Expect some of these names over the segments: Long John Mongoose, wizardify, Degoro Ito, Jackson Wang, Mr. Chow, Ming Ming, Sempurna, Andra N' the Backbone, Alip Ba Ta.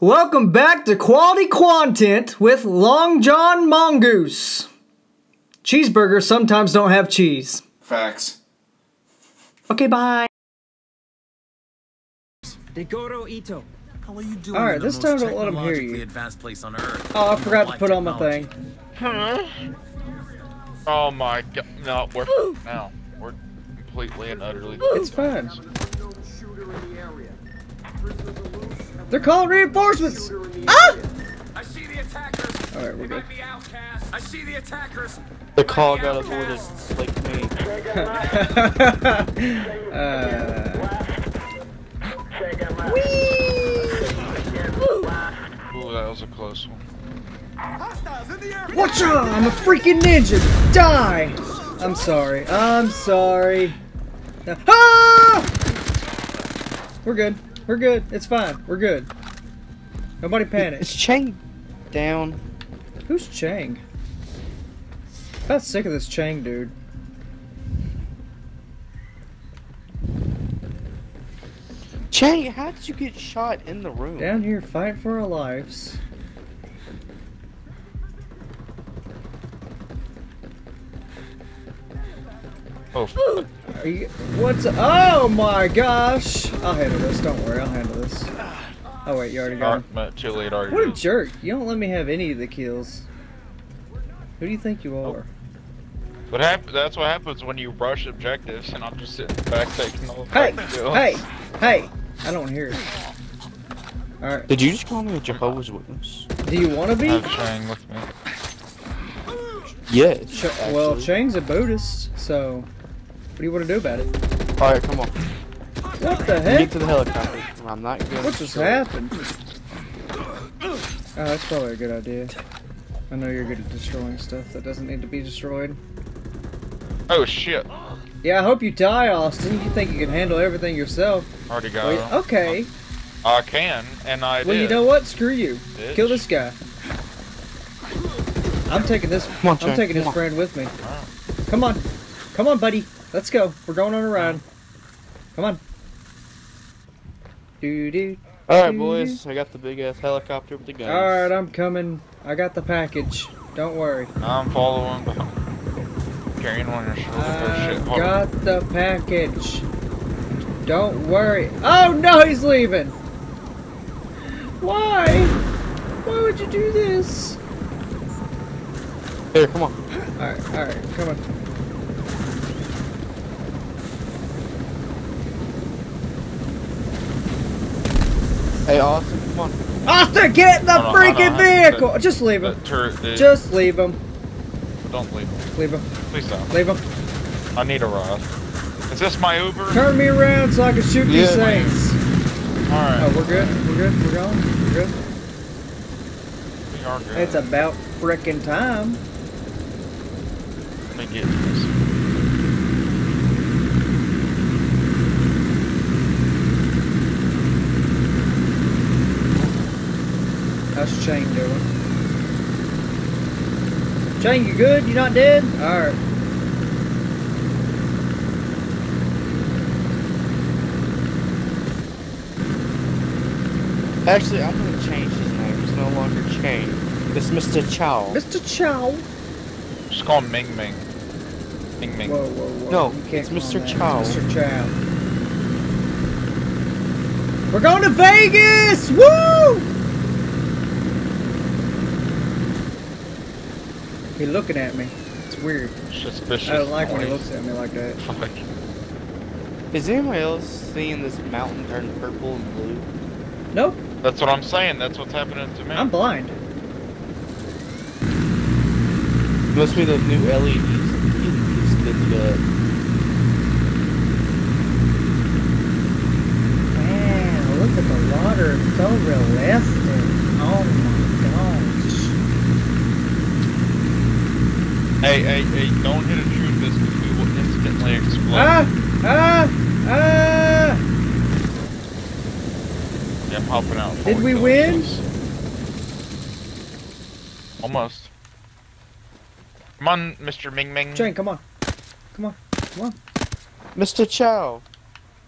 Welcome back to Quality Content with Long John Mongoose. Cheeseburgers sometimes don't have cheese. Facts. Okay, bye. Degoro Ito. How are you doing? All right, this time don't let him hear you. Advanced place on Earth. Oh, I forgot to put on my thing. Huh? Oh my god! No, we're now we're completely and utterly. It's fine. They're calling reinforcements! Ah! I see the attackers! Alright, we're good. I see the attackers! The call got aborted, like me. Whee! Ooh, that was a close one. Watch out! I'm a freaking ninja! Die! I'm sorry. I'm sorry. Ah! We're good. We're good. It's fine. We're good. Nobody panic. It's Chang down. Who's Chang? I'm about sick of this Chang dude. Chang, how did you get shot in the room? Down here fighting for our lives. Oh. What's? Oh my gosh! I'll handle this. Don't worry, I'll handle this. Oh wait, you already got it. What a jerk! You don't let me have any of the kills. Who do you think you are? What happens? That's what happens when you rush objectives, and I'm just sitting back taking all the kills. Hey, hey, hey! I don't hear it. All right. Did you just call me a Jehovah's Witness? Do you want to be? I'm trying with me. Yes. Well, Chang's a Buddhist, so. What do you want to do about it? Alright, come on. What the heck? Get to the helicopter. I'm not good. What just happened? Oh, that's probably a good idea. I know you're good at destroying stuff that doesn't need to be destroyed. Oh shit. Yeah, I hope you die, Austin. You think you can handle everything yourself. Already got it. Okay. I can, and I did. Well, you know what? Screw you. Bitch. Kill this guy. I'm taking this. Come on, I'm taking this friend with me. Wow. Come on. Come on, buddy. Let's go. We're going on a ride. Come on. Alright, boys. I got the big ass helicopter with the guns. Alright, I'm coming. I got the package. Don't worry. I'm following. Carrying one or shit. I got the package. Don't worry. Oh no, he's leaving. Why? Why would you do this? Here, come on. Alright, come on. Hey Austin, come on. Austin, get the freaking vehicle! Just leave him. Just leave him. Don't leave him. Leave him. Please stop. Leave him. I need a ride. Is this my Uber? Turn me around so I can shoot these things. Alright. Oh, we're good. We're good. We're going. We're good. We are good. It's about frickin' time. Let me get this. How's Chang doing? Chang, you good? You not dead? Alright. Actually, I'm gonna change his name. It's no longer Chang. It's Mr. Chow. Mr. Chow? Just call him Ming Ming. Ming Ming. Whoa, whoa, whoa. No, it's Mr. Chow. Mr. Chow. We're going to Vegas! Woo! He's looking at me. It's weird. Suspicious. I don't like when he looks at me like that. Fuck. Is anyone else seeing this mountain turn purple and blue? Nope. That's what I'm saying. That's what's happening to me. I'm blind. It must be the new LEDs. Man, look at the water. It's so realistic. Oh my god. Hey, hey, hey, don't hit a true fist because we will instantly explode. Yeah, I'm hopping out. Did we win? Almost. Come on, Mr. Ming Ming. Chang, come on. Come on. Come on. Mr. Chow.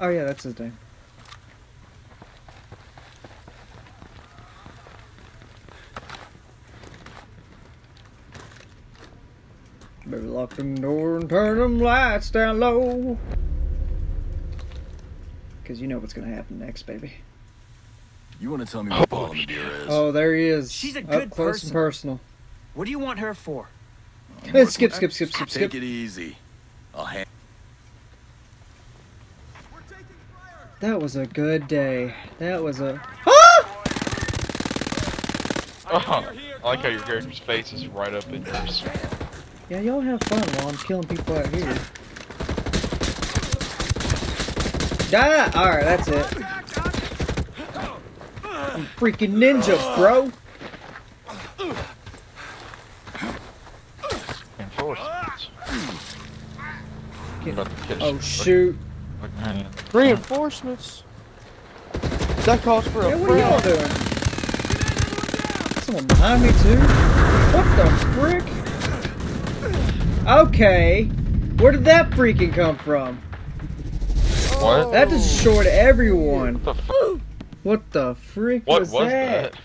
Oh yeah, that's his name. Better lock them door and turn them lights down low. Because you know what's going to happen next, baby. You want to tell me what Ballin' Deer is? Oh, there he is. She's a good person. And personal. What do you want her for? Oh, skip. Take it easy. I'll hand. That was a good day. That was a... Ah! Oh, I like how your character's face is right up in yours. Yeah, y'all have fun while I'm killing people out here. Die! Alright, that's it. I'm freaking ninja, bro! Oh, shoot. Reinforcements. That calls for a what are y'all doing? Someone behind me too. What the frick? Okay, where did that freaking come from? What? That just shorted everyone. What the frick was that?